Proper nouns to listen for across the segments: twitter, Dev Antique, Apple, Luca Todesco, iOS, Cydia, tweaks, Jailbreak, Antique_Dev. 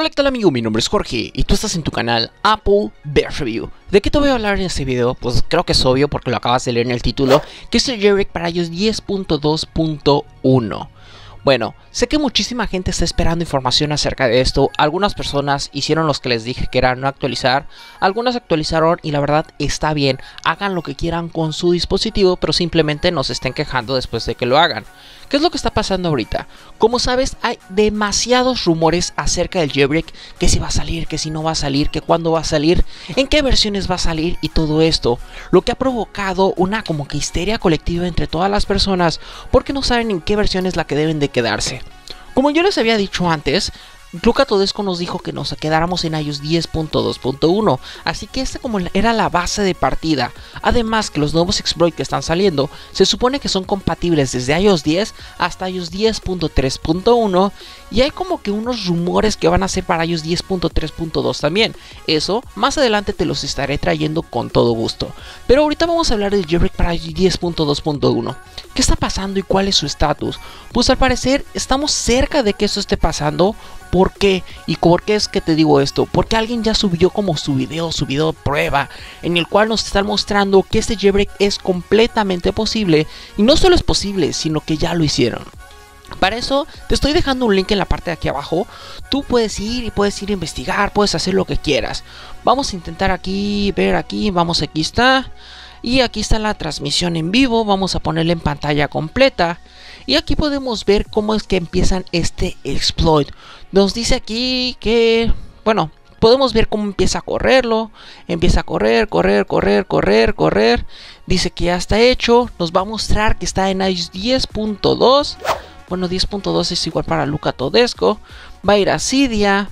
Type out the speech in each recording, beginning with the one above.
Hola, ¿qué tal, amigo? Mi nombre es Jorge y tú estás en tu canal Apple Bear Review. ¿De qué te voy a hablar en este video? Pues creo que es obvio porque lo acabas de leer en el título, que es el Jailbreak para iOS 10.2.1. Bueno, sé que muchísima gente está esperando información acerca de esto. Algunas personas hicieron los que les dije que era no actualizar. Algunas actualizaron y la verdad está bien. Hagan lo que quieran con su dispositivo, pero simplemente no se estén quejando después de que lo hagan. ¿Qué es lo que está pasando ahorita? Como sabes, hay demasiados rumores acerca del jailbreak. Que si va a salir, que si no va a salir, que cuándo va a salir, en qué versiones va a salir y todo esto. Lo que ha provocado una como que histeria colectiva entre todas las personas porque no saben en qué versión es la que deben de quedarse. Como yo les había dicho antes, Luca Todesco nos dijo que nos quedáramos en iOS 10.2.1, así que esta como era la base de partida. Además que los nuevos exploits que están saliendo se supone que son compatibles desde iOS 10 hasta iOS 10.3.1 y hay como que unos rumores que van a ser para iOS 10.3.2 también. Eso más adelante te los estaré trayendo con todo gusto. Pero ahorita vamos a hablar del jailbreak para iOS 10.2.1. ¿Qué está pasando y cuál es su estatus? Pues al parecer estamos cerca de que esto esté pasando. ¿Por qué? ¿Y por qué es que te digo esto? Porque alguien ya subió como su video prueba, en el cual nos están mostrando que este jailbreak es completamente posible, y no solo es posible, sino que ya lo hicieron. Para eso te estoy dejando un link en la parte de aquí abajo. Tú puedes ir y puedes ir a investigar, puedes hacer lo que quieras. Vamos a intentar aquí, ver aquí, vamos, aquí está. Y aquí está la transmisión en vivo, vamos a ponerla en pantalla completa. Y aquí podemos ver cómo es que empiezan este exploit. Nos dice aquí que, bueno, podemos ver cómo empieza a correrlo. Empieza a correr. Dice que ya está hecho. Nos va a mostrar que está en iOS 10.2. Bueno, 10.2 es igual para Luca Todesco. Va a ir a Cydia.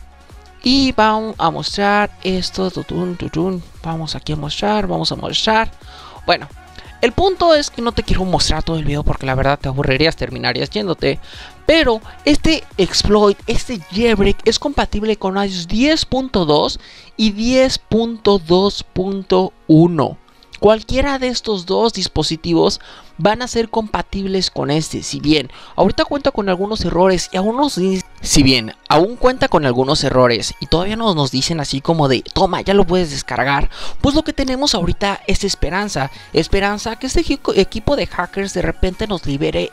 Y vamos a mostrar esto. Vamos aquí a mostrar. Bueno, el punto es que no te quiero mostrar todo el video porque la verdad te aburrirías, terminarías yéndote. Pero este exploit, este jailbreak es compatible con iOS 10.2 y 10.2.1. Cualquiera de estos dos dispositivos van a ser compatibles con este. Si bien aún cuenta con algunos errores y todavía no nos dicen así como de toma, ya lo puedes descargar, pues lo que tenemos ahorita es esperanza que este equipo de hackers de repente nos libere,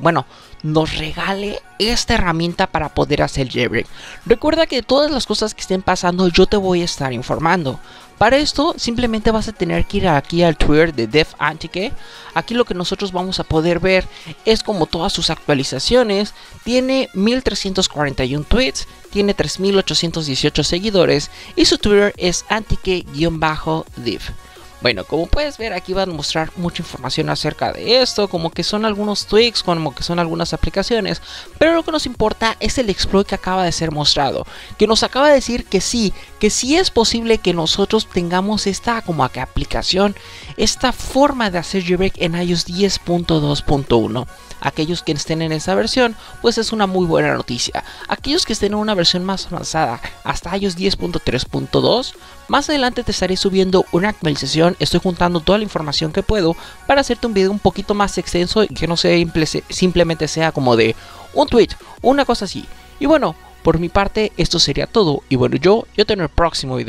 bueno, nos regale esta herramienta para poder hacer jailbreak. Recuerda que todas las cosas que estén pasando yo te voy a estar informando. Para esto simplemente vas a tener que ir aquí al Twitter de Dev Antique. Aquí lo que nosotros vamos a poder ver es como todas sus actualizaciones. Tiene 1341 tweets, tiene 3818 seguidores y su Twitter es Antique_Dev. Bueno, como puedes ver, aquí van a mostrar mucha información acerca de esto, como que son algunos tweaks, como que son algunas aplicaciones, pero lo que nos importa es el exploit que acaba de ser mostrado, que nos acaba de decir que sí es posible que nosotros tengamos esta como que aplicación, esta forma de hacer jailbreak en iOS 10.2.1. Aquellos que estén en esa versión, pues es una muy buena noticia. Aquellos que estén en una versión más avanzada, hasta iOS 10.3.2, más adelante te estaré subiendo una actualización. Estoy juntando toda la información que puedo para hacerte un video un poquito más extenso y que no sea simplemente sea como de un tweet, una cosa así. Y bueno, por mi parte esto sería todo. Y bueno, yo te veo en el próximo video.